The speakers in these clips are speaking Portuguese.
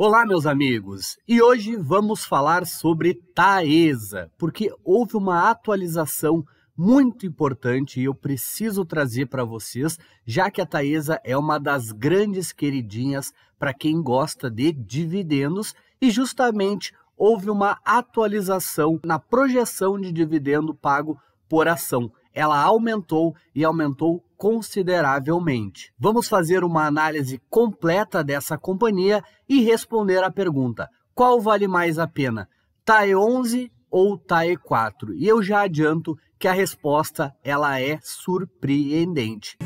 Olá, meus amigos! E hoje vamos falar sobre TAESA, porque houve uma atualização muito importante e eu preciso trazer para vocês, já que a TAESA é uma das grandes queridinhas para quem gosta de dividendos e justamente houve uma atualização na projeção de dividendo pago por ação. Ela aumentou e aumentou consideravelmente. Vamos fazer uma análise completa dessa companhia e responder a pergunta: qual vale mais a pena, TAEE11 ou TAEE4? E eu já adianto que a resposta ela é surpreendente.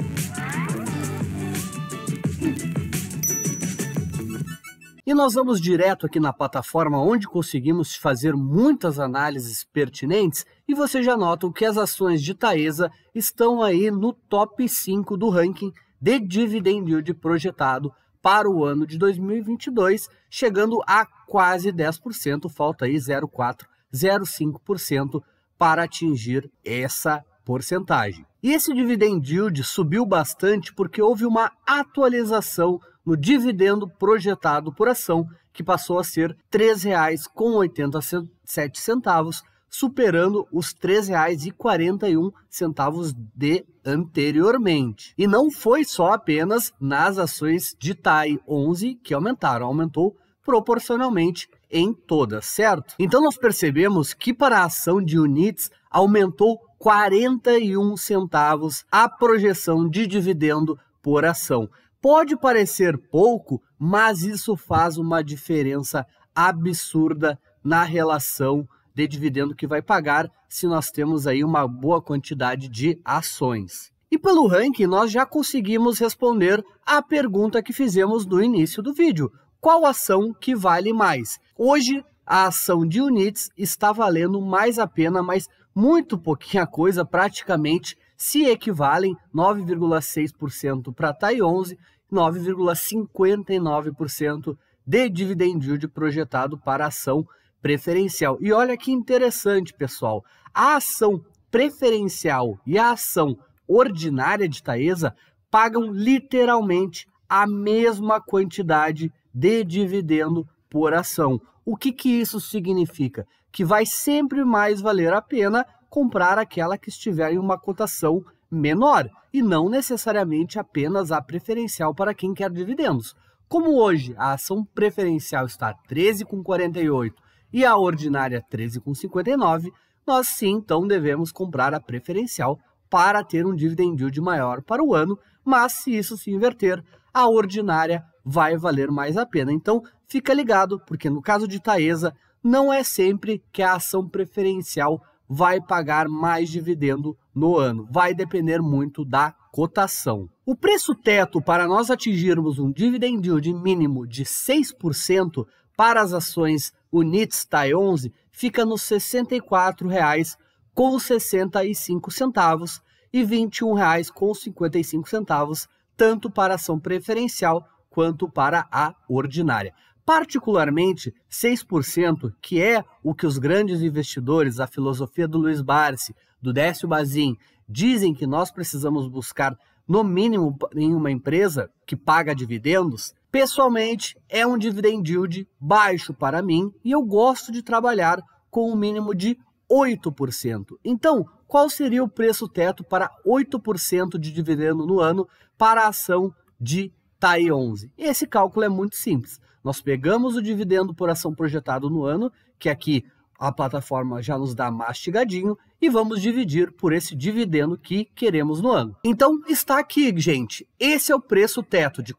E nós vamos direto aqui na plataforma onde conseguimos fazer muitas análises pertinentes e você já nota que as ações de TAESA estão aí no top 5 do ranking de dividend yield projetado para o ano de 2022, chegando a quase 10%, falta aí 0,4, 0,5% para atingir essa porcentagem. E esse dividend yield subiu bastante porque houve uma atualização no dividendo projetado por ação, que passou a ser R$ 3,87, superando os R$ 3,41 de anteriormente. E não foi só apenas nas ações de TAEE11 que aumentou proporcionalmente em todas, certo? Então nós percebemos que para a ação de units aumentou 41 centavos a projeção de dividendo por ação. Pode parecer pouco, mas isso faz uma diferença absurda na relação de dividendo que vai pagar se nós temos aí uma boa quantidade de ações. E pelo ranking nós já conseguimos responder a pergunta que fizemos no início do vídeo: qual ação que vale mais? Hoje a ação de units está valendo mais a pena, mas muito pouquinha coisa, praticamente se equivalem 9,6% para TAEE11, 9,59% de dividend yield projetado para a ação preferencial. E olha que interessante, pessoal, a ação preferencial e a ação ordinária de TAESA pagam literalmente a mesma quantidade de dividendo por ação. O que isso significa? Que vai sempre mais valer a pena comprar aquela que estiver em uma cotação menor e não necessariamente apenas a preferencial para quem quer dividendos. Como hoje a ação preferencial está a R$ 13,48 e a ordinária R$ 13,59, nós sim então devemos comprar a preferencial para ter um dividend yield maior para o ano, mas se isso se inverter, a ordinária vai valer mais a pena. Então fica ligado, porque no caso de TAESA, não é sempre que a ação preferencial vai pagar mais dividendo no ano. Vai depender muito da cotação. O preço teto para nós atingirmos um dividend yield mínimo de 6% para as ações units TAEE11 fica nos R$ 64,65 e R$ 21,55, tanto para a ação preferencial quanto para a ordinária. Particularmente, 6%, que é o que os grandes investidores, a filosofia do Luiz Barsi, do Décio Bazin, dizem que nós precisamos buscar no mínimo em uma empresa que paga dividendos, pessoalmente é um dividend yield baixo para mim e eu gosto de trabalhar com um mínimo de 8%. Então, qual seria o preço teto para 8% de dividendo no ano para a ação de TAEE11? Esse cálculo é muito simples. Nós pegamos o dividendo por ação projetado no ano, que aqui a plataforma já nos dá mastigadinho, e vamos dividir por esse dividendo que queremos no ano. Então está aqui, gente, esse é o preço teto de R$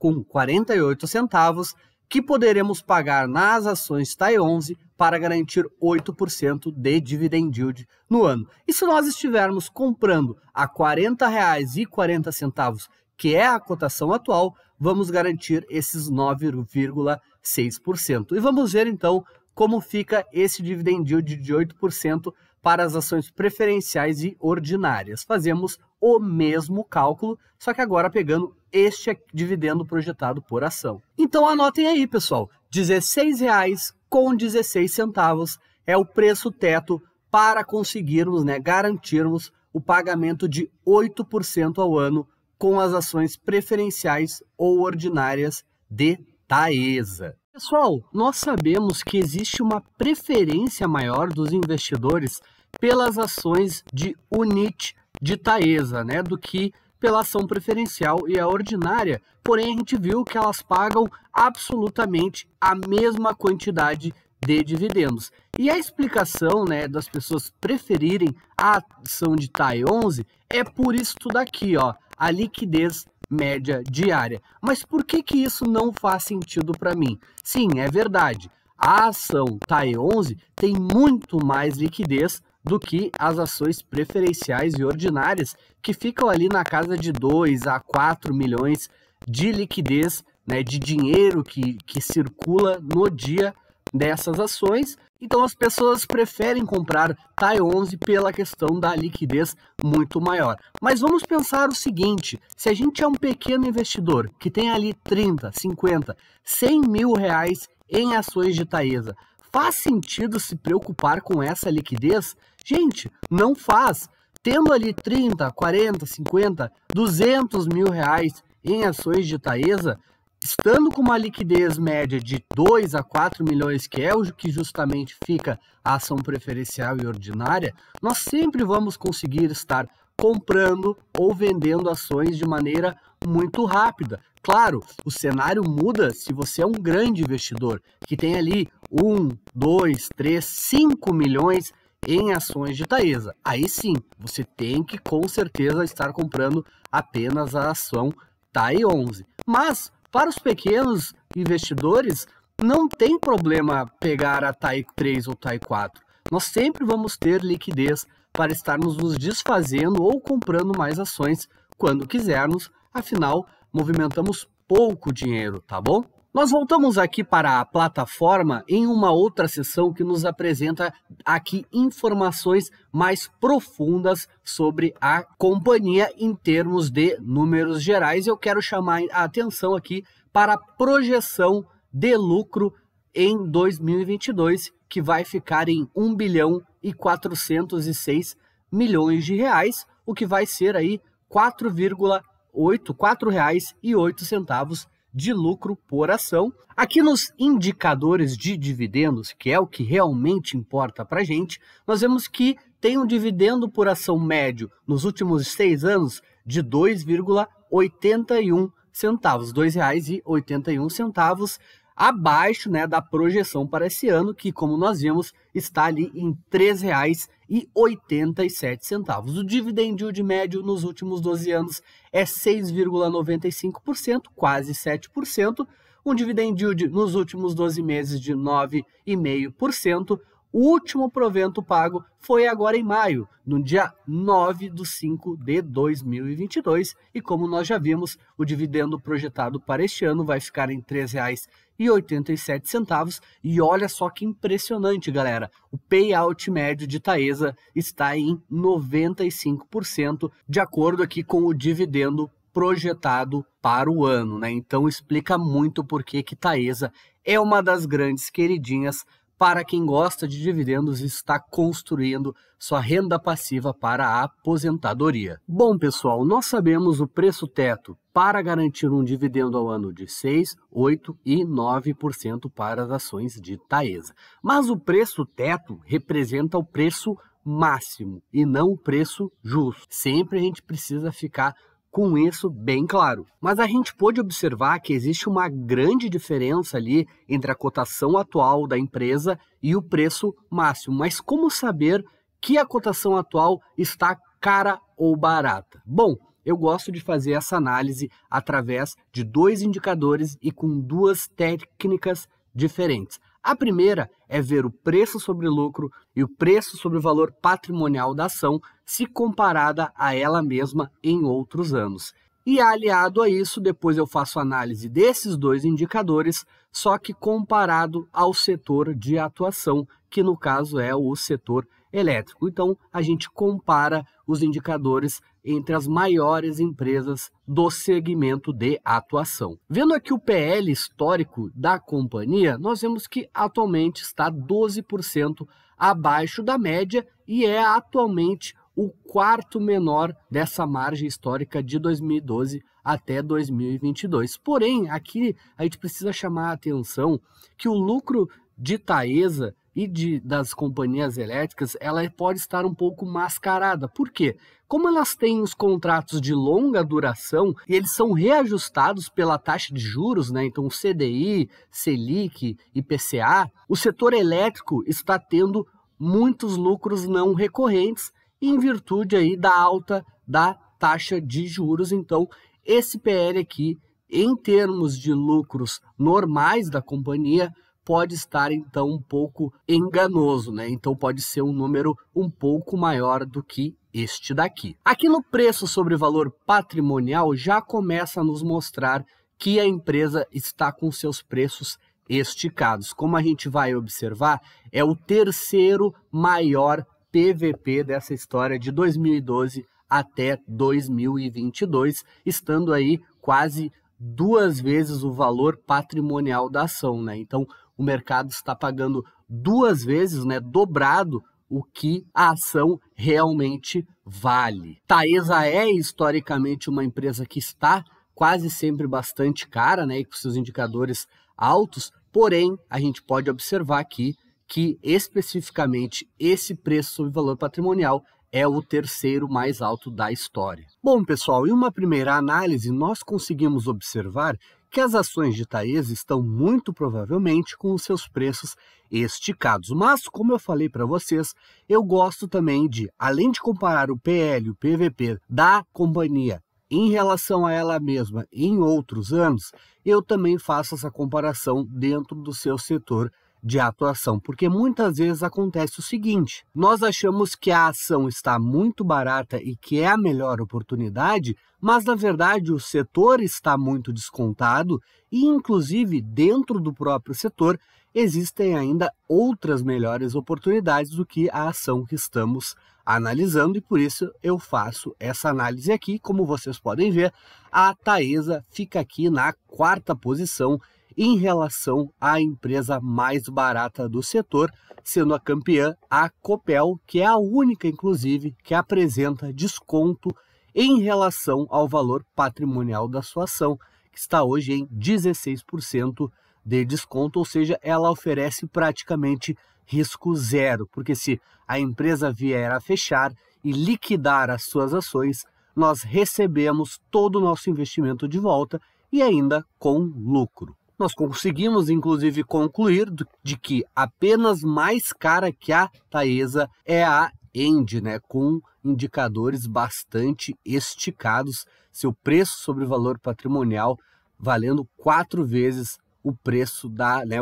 48,48 que poderemos pagar nas ações TAEE11 para garantir 8% de dividend yield no ano. E se nós estivermos comprando a R$ 40,40, que é a cotação atual, vamos garantir esses 9,6%. E vamos ver então como fica esse dividend yield de 8% para as ações preferenciais e ordinárias. Fazemos o mesmo cálculo, só que agora pegando este dividendo projetado por ação. Então anotem aí, pessoal, R$ 16,16 é o preço teto para conseguirmos, garantirmos o pagamento de 8% ao ano com as ações preferenciais ou ordinárias de Taesa. Pessoal, nós sabemos que existe uma preferência maior dos investidores pelas ações de unit de Taesa, né, do que pela ação preferencial e a ordinária, porém a gente viu que elas pagam absolutamente a mesma quantidade de dividendos. E a explicação, né, das pessoas preferirem a ação de TAEE11 é por isso tudo aqui, ó, a liquidez média diária. Mas por que que isso não faz sentido para mim? Sim, é verdade, a ação TAEE11 tem muito mais liquidez do que as ações preferenciais e ordinárias, que ficam ali na casa de 2 a 4 milhões de liquidez, né, de dinheiro que circula no dia dessas ações. Então as pessoas preferem comprar TAEE11 pela questão da liquidez muito maior. Mas vamos pensar o seguinte, se a gente é um pequeno investidor que tem ali 30, 50, 100 mil reais em ações de Taesa, faz sentido se preocupar com essa liquidez? Gente, não faz. Tendo ali 30, 40, 50, 200 mil reais em ações de Taesa, estando com uma liquidez média de 2 a 4 milhões, que é o que justamente fica a ação preferencial e ordinária, nós sempre vamos conseguir estar comprando ou vendendo ações de maneira muito rápida. Claro, o cenário muda se você é um grande investidor, que tem ali 1, 2, 3, 5 milhões em ações de Taesa. Aí sim, você tem que com certeza estar comprando apenas a ação TAEE11. Mas para os pequenos investidores, não tem problema pegar a TAEE3 ou TAEE4. Nós sempre vamos ter liquidez para estarmos nos desfazendo ou comprando mais ações quando quisermos, afinal, movimentamos pouco dinheiro, tá bom? Nós voltamos aqui para a plataforma em uma outra sessão que nos apresenta aqui informações mais profundas sobre a companhia em termos de números gerais. Eu quero chamar a atenção aqui para a projeção de lucro em 2022, que vai ficar em 1 bilhão e 406 milhões de reais, o que vai ser aí R$ 4,08 de lucro por ação. Aqui nos indicadores de dividendos, que é o que realmente importa para a gente, nós vemos que tem um dividendo por ação médio nos últimos 6 anos de R$ 2,81, R$ 2,81, abaixo, né, da projeção para esse ano, que, como nós vimos, está ali em R$ 3,87. O dividend yield médio nos últimos 12 anos é 6,95%, quase 7%. Um dividend yield nos últimos 12 meses de 9,5%. O último provento pago foi agora em maio, no dia 9/5/2022. E como nós já vimos, o dividendo projetado para este ano vai ficar em R$ 3,87. E olha só que impressionante, galera. O payout médio de Taesa está em 95%, de acordo aqui com o dividendo projetado para o ano, né? Então explica muito por que que Taesa é uma das grandes queridinhas para quem gosta de dividendos e está construindo sua renda passiva para a aposentadoria. Bom, pessoal, nós sabemos o preço teto para garantir um dividendo ao ano de 6%, 8% e 9% para as ações de Taesa. Mas o preço teto representa o preço máximo e não o preço justo. Sempre a gente precisa ficar com isso bem claro. Mas a gente pôde observar que existe uma grande diferença ali entre a cotação atual da empresa e o preço máximo. Mas como saber que a cotação atual está cara ou barata? Bom, eu gosto de fazer essa análise através de 2 indicadores e com 2 técnicas diferentes. A primeira é ver o preço sobre lucro e o preço sobre o valor patrimonial da ação se comparada a ela mesma em outros anos. E aliado a isso, depois eu faço análise desses 2 indicadores, só que comparado ao setor de atuação, que no caso é o setor elétrico. Então, a gente compara os indicadores entre as maiores empresas do segmento de atuação. Vendo aqui o PL histórico da companhia, nós vemos que atualmente está 12% abaixo da média e é atualmente o 4º menor dessa margem histórica de 2012 até 2022. Porém, aqui a gente precisa chamar a atenção que o lucro de Taesa e das companhias elétricas, ela pode estar um pouco mascarada. Por quê? Como elas têm os contratos de longa duração e eles são reajustados pela taxa de juros, né? Então CDI, Selic, IPCA, o setor elétrico está tendo muitos lucros não recorrentes em virtude aí da alta da taxa de juros. Então esse PL aqui, em termos de lucros normais da companhia, pode estar então um pouco enganoso, né? Então pode ser um número um pouco maior do que este daqui. Aqui no preço sobre valor patrimonial já começa a nos mostrar que a empresa está com seus preços esticados. Como a gente vai observar, é o terceiro maior PVP dessa história de 2012 até 2022, estando aí quase duas vezes o valor patrimonial da ação, né? Então, o mercado está pagando duas vezes, né, dobrado o que a ação realmente vale. Taesa é historicamente uma empresa que está quase sempre bastante cara, né, e com seus indicadores altos, porém, a gente pode observar aqui que especificamente esse preço sobre valor patrimonial é o terceiro mais alto da história. Bom, pessoal, em uma primeira análise, nós conseguimos observar que as ações de Taesa estão muito provavelmente com os seus preços esticados. Mas, como eu falei para vocês, eu gosto também de, além de comparar o PL, o PVP da companhia em relação a ela mesma em outros anos, eu também faço essa comparação dentro do seu setor de atuação, porque muitas vezes acontece o seguinte: nós achamos que a ação está muito barata e que é a melhor oportunidade, mas na verdade o setor está muito descontado e inclusive dentro do próprio setor existem ainda outras melhores oportunidades do que a ação que estamos analisando, e por isso eu faço essa análise aqui. Como vocês podem ver, a Taesa fica aqui na quarta posição em relação à empresa mais barata do setor, sendo a campeã a Copel, que é a única, inclusive, que apresenta desconto em relação ao valor patrimonial da sua ação, que está hoje em 16% de desconto, ou seja, ela oferece praticamente risco zero, porque se a empresa vier a fechar e liquidar as suas ações, nós recebemos todo o nosso investimento de volta e ainda com lucro. Nós conseguimos, inclusive, concluir de que apenas mais cara que a Taesa é a END, né, com indicadores bastante esticados, seu preço sobre valor patrimonial valendo 4 vezes o preço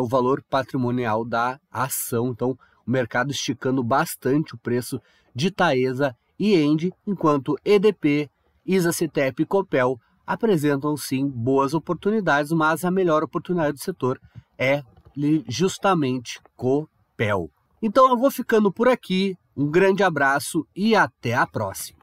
o valor patrimonial da ação. Então, o mercado esticando bastante o preço de Taesa e END, enquanto EDP, ISA CTEEP e Copel apresentam sim boas oportunidades, mas a melhor oportunidade do setor é justamente Copel. Então eu vou ficando por aqui, um grande abraço e até a próxima.